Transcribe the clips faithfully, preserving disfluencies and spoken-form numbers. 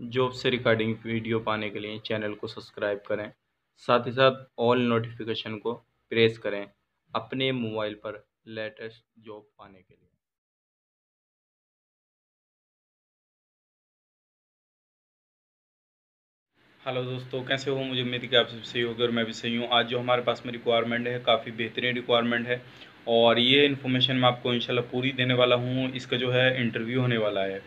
Job से regarding video पाने के लिए चैनल को सब्सक्राइब करें, साथ ही साथ ऑल नोटिफिकेशन को प्रेस करें अपने मोबाइल पर लेटेस्ट जॉब पाने के लिए। हेलो दोस्तों, कैसे हो? मुझे उम्मीद है कि आप सब सही होंगे और मैं भी सही हूँ। आज जो हमारे पास में रिक्वायरमेंट है काफ़ी बेहतरीन रिक्वायरमेंट है और ये इन्फॉर्मेशन मैं आपको इंशाल्लाह पूरी देने वाला हूँ। इसका जो है इंटरव्यू होने वाला है,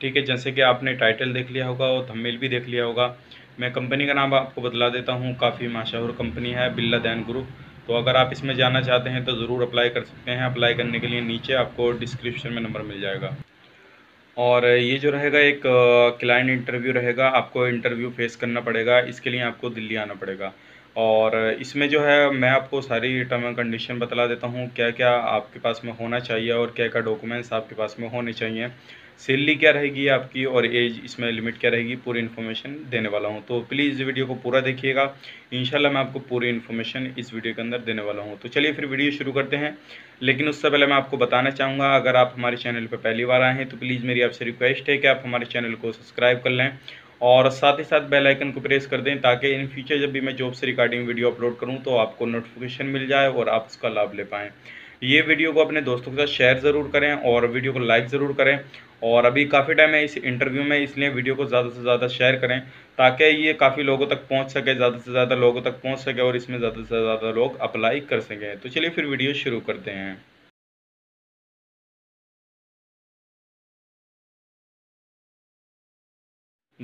ठीक है। जैसे कि आपने टाइटल देख लिया होगा और थंबनेल भी देख लिया होगा। मैं कंपनी का नाम आपको बतला देता हूँ, काफ़ी मशहूर कंपनी है बिन लादेन ग्रुप। तो अगर आप इसमें जाना चाहते हैं तो ज़रूर अप्लाई कर सकते हैं। अप्लाई करने के लिए नीचे आपको डिस्क्रिप्शन में नंबर मिल जाएगा। और ये जो रहेगा एक क्लाइंट इंटरव्यू रहेगा, आपको इंटरव्यू फेस करना पड़ेगा। इसके लिए आपको दिल्ली आना पड़ेगा और इसमें जो है मैं आपको सारी टर्म एंड कंडीशन बतला देता हूँ, क्या क्या आपके पास में होना चाहिए और क्या क्या डॉक्यूमेंट्स आपके पास में होने चाहिए, सैलरी क्या रहेगी आपकी और एज इसमें लिमिट क्या रहेगी, पूरी इन्फॉर्मेशन देने वाला हूँ। तो प्लीज़ वीडियो को पूरा देखिएगा, इंशाल्लाह मैं आपको पूरी इन्फॉर्मेशन इस वीडियो के अंदर देने वाला हूँ। तो चलिए फिर वीडियो शुरू करते हैं, लेकिन उससे पहले मैं आपको बताना चाहूँगा, अगर आप हमारे चैनल पर पहली बार आए हैं तो प्लीज़ मेरी आपसे रिक्वेस्ट है कि आप हमारे चैनल को सब्सक्राइब कर लें और साथ ही साथ बेल आइकन को प्रेस कर दें, ताकि इन फ्यूचर जब भी मैं जॉब से रिगार्डिंग वीडियो अपलोड करूं तो आपको नोटिफिकेशन मिल जाए और आप उसका लाभ ले पाएँ। ये वीडियो को अपने दोस्तों के साथ शेयर ज़रूर करें और वीडियो को लाइक ज़रूर करें। और अभी काफ़ी टाइम है इस इंटरव्यू में, इसलिए वीडियो को ज़्यादा से ज़्यादा शेयर करें ताकि ये काफ़ी लोगों तक पहुँच सके, ज़्यादा से ज़्यादा लोगों तक पहुँच सके और इसमें ज़्यादा से ज़्यादा लोग अप्लाई कर सकें। तो चलिए फिर वीडियो शुरू करते हैं।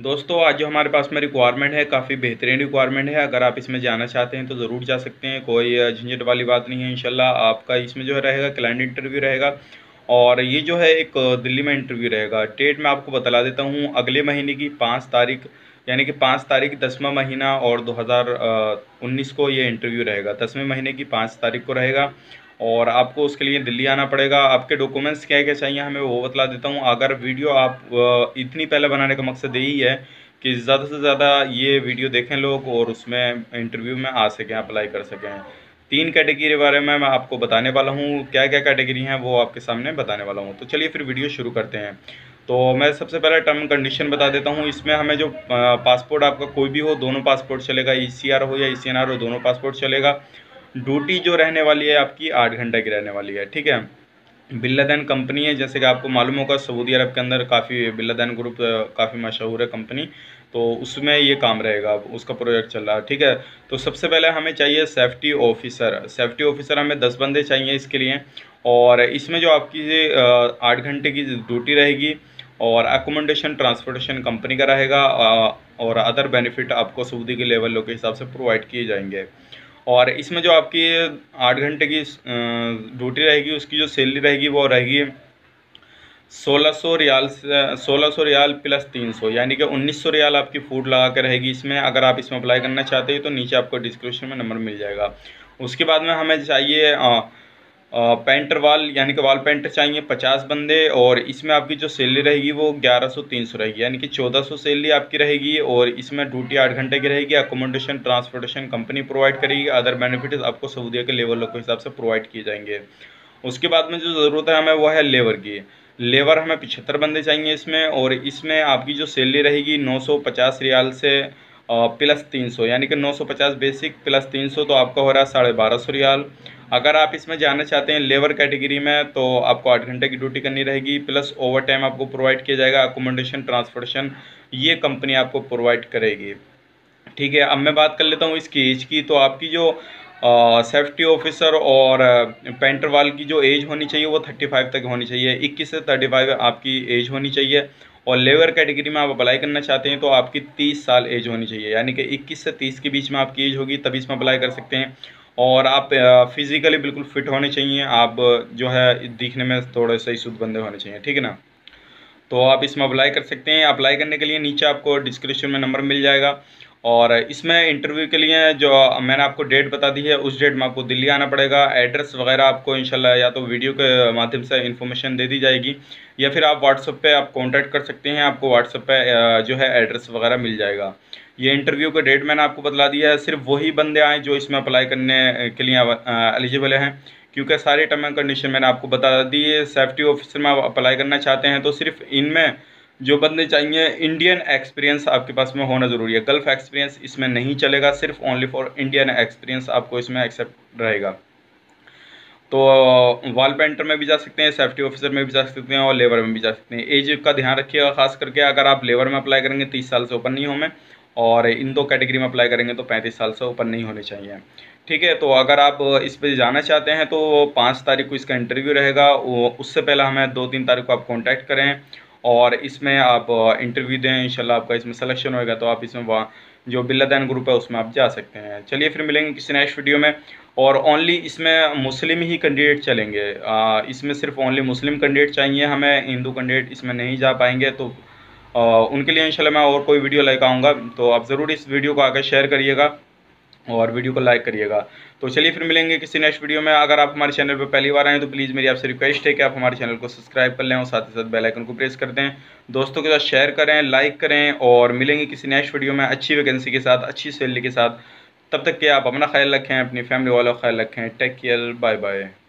दोस्तों आज जो हमारे पास में रिक्वायरमेंट है काफ़ी बेहतरीन रिक्वायरमेंट है। अगर आप इसमें जाना चाहते हैं तो ज़रूर जा सकते हैं, कोई झंझट वाली बात नहीं है। इंशाल्लाह आपका इसमें जो रहेगा क्लाइंट इंटरव्यू रहेगा और ये जो है एक दिल्ली में इंटरव्यू रहेगा। डेट मैं आपको बता देता हूँ, अगले महीने की पाँच तारीख यानी कि पाँच तारीख दसवां महीना और दो हज़ार उन्नीस को ये इंटरव्यू रहेगा। दसवें महीने की पाँच तारीख को रहेगा और आपको उसके लिए दिल्ली आना पड़ेगा। आपके डॉक्यूमेंट्स क्या क्या चाहिए हमें वो बतला देता हूँ। अगर वीडियो आप इतनी पहले बनाने का मकसद यही है कि ज़्यादा से ज़्यादा ये वीडियो देखें लोग और उसमें इंटरव्यू में आ सकें, अप्लाई कर सकें। तीन कैटेगरी के बारे में मैं आपको बताने वाला हूँ, क्या क्या कैटेगरी हैं वो आपके सामने बताने वाला हूँ। तो चलिए फिर वीडियो शुरू करते हैं। तो मैं सबसे पहले टर्म कंडीशन बता देता हूँ। इसमें हमें जो पासपोर्ट आपका कोई भी हो, दोनों पासपोर्ट चलेगा, ई सी आर हो या ई सी एन आर हो, दोनों पासपोर्ट चलेगा। ड्यूटी जो रहने वाली है आपकी आठ घंटे की रहने वाली है, ठीक है। बिन लादेन कंपनी है, जैसे कि आपको मालूम होगा सऊदी अरब के अंदर काफ़ी बिन लादेन ग्रुप काफ़ी मशहूर है कंपनी, तो उसमें ये काम रहेगा, उसका प्रोजेक्ट चल रहा है, ठीक है। तो सबसे पहले हमें चाहिए सेफ्टी ऑफिसर। सेफ्टी ऑफिसर हमें दस बंदे चाहिए इसके लिए और इसमें जो आपकी आठ घंटे की ड्यूटी रहेगी और अकोमोडेशन ट्रांसपोर्टेशन कंपनी का रहेगा और अदर बेनिफिट आपको सऊदी के लेवलों के हिसाब से प्रोवाइड किए जाएंगे। और इसमें जो आपकी आठ घंटे की ड्यूटी रहेगी उसकी जो सैलरी रहेगी वो रहेगी सोलह सौ रियाल से सोलह सौ रियाल प्लस तीन सौ यानी कि उन्नीस सौ रियाल आपकी फूड लगा कर रहेगी इसमें। अगर आप इसमें अप्लाई करना चाहते हैं तो नीचे आपको डिस्क्रिप्शन में नंबर मिल जाएगा। उसके बाद में हमें चाहिए आ, आ, पेंटर वाल यानी कि वाल पेंटर चाहिए पचास बंदे और इसमें आपकी जो सैलरी रहेगी वो ग्यारह सौ तीन सौ रहेगी यानी कि चौदह सौ सैलरी आपकी रहेगी और इसमें ड्यूटी आठ घंटे की रहेगी। अकोमोडेशन ट्रांसपोर्टेशन कंपनी प्रोवाइड करेगी, अदर बेनिफिट्स आपको सऊदी के लेवलों के हिसाब से प्रोवाइड किए जाएंगे। उसके बाद में जो ज़रूरत है हमें वो है लेबर की। लेबर हमें पचहत्तर बंदे चाहिए इसमें और इसमें आपकी जो सैलरी रहेगी नौ सौ पचास रियाल से प्लस तीन सौ यानी कि नौ सौ पचास बेसिक प्लस तीन सौ तो आपका हो रहा है साढ़े बारह सौ रियाल। अगर आप इसमें जाना चाहते हैं लेबर कैटेगरी में तो आपको आठ घंटे की ड्यूटी करनी रहेगी प्लस ओवर टाइम आपको प्रोवाइड किया जाएगा। अकोमोडेशन ट्रांसपोर्टेशन ये कंपनी आपको प्रोवाइड करेगी, ठीक है। अब मैं बात कर लेता हूँ इसकी एज की। तो आपकी जो सेफ्टी ऑफिसर और पेंटर वाल की जो एज होनी चाहिए वो थर्टी फाइव तक होनी चाहिए, इक्कीस से थर्टी फाइव आपकी एज होनी चाहिए। और लेबर कैटेगरी में आप अप्लाई करना चाहते हैं तो आपकी तीस साल एज होनी चाहिए यानी कि इक्कीस से तीस के बीच में आपकी एज होगी तभी इसमें अप्लाई कर सकते हैं। और आप फिज़िकली बिल्कुल फिट होने चाहिए, आप जो है दिखने में थोड़े सही सुध बंदे होने चाहिए, ठीक है ना। तो आप इसमें अप्लाई कर सकते हैं। अप्लाई करने के लिए नीचे आपको डिस्क्रिप्शन में नंबर मिल जाएगा। और इसमें इंटरव्यू के लिए जो मैंने आपको डेट बता दी है उस डेट में आपको दिल्ली आना पड़ेगा। एड्रेस वगैरह आपको इंशाल्लाह या तो वीडियो के माध्यम से इन्फॉर्मेशन दे दी जाएगी या फिर आप व्हाट्सएप पे आप कांटेक्ट कर सकते हैं, आपको व्हाट्सएप पे जो है एड्रेस वगैरह मिल जाएगा। ये इंटरव्यू का डेट मैंने आपको बतला दिया है। सिर्फ वही बंदे आएँ जो इसमें अप्लाई करने के लिए एलिजिबल हैं, क्योंकि सारे टर्म एंड कंडीशन मैंने आपको बता दी है। सेफ्टी ऑफिसर में आप अप्लाई करना चाहते हैं तो सिर्फ इनमें जो बनने चाहिए इंडियन एक्सपीरियंस आपके पास में होना ज़रूरी है। गल्फ एक्सपीरियंस इसमें नहीं चलेगा, सिर्फ ओनली फॉर इंडियन एक्सपीरियंस आपको इसमें एक्सेप्ट रहेगा। तो वाल पेंटर में भी जा सकते हैं, सेफ्टी ऑफिसर में भी जा सकते हैं और लेबर में भी जा सकते हैं। एज का ध्यान रखिएगा, खास करके अगर आप लेबर में अप्लाई करेंगे तीस साल से ऊपर नहीं होंगे, और इन दो कैटेगरी में अप्लाई करेंगे तो पैंतीस साल से ऊपर नहीं होने चाहिए। ठीक है, तो अगर आप इस पे जाना चाहते हैं तो पाँच तारीख को इसका इंटरव्यू रहेगा। उससे पहले हमें दो तीन तारीख को आप कॉन्टैक्ट करें और इसमें आप इंटरव्यू दें, इंशाल्लाह आपका इसमें सिलेक्शन होएगा तो आप इसमें जो बिन लादेन ग्रुप है उसमें आप जा सकते हैं। चलिए फिर मिलेंगे किसी नेक्स्ट वीडियो में, और ओनली इसमें मुस्लिम ही कैंडिडेट चलेंगे। आ, इसमें सिर्फ ओनली मुस्लिम कैंडिडेट चाहिए हमें, हिंदू कैंडिडेट इसमें नहीं जा पाएंगे। तो आ, उनके लिए इंशाल्लाह मैं और कोई वीडियो लेकर आऊँगा, तो आप ज़रूर इस वीडियो को आगे शेयर करिएगा और वीडियो को लाइक करिएगा। तो चलिए फिर मिलेंगे किसी नेक्स्ट वीडियो में। अगर आप हमारे चैनल पर पहली बार आएँ तो प्लीज़ मेरी आपसे रिक्वेस्ट है कि आप हमारे चैनल को सब्सक्राइब कर लें और साथ ही साथ बेल आइकन को प्रेस कर दें, दोस्तों के साथ शेयर करें, लाइक करें, और मिलेंगे किसी नेक्स्ट वीडियो में अच्छी वैकेंसी के साथ, अच्छी सैलरी के साथ। तब तक के आप अपना ख्याल रखें, अपनी फैमिली वालों का ख्याल रखें। Take care, bye bye.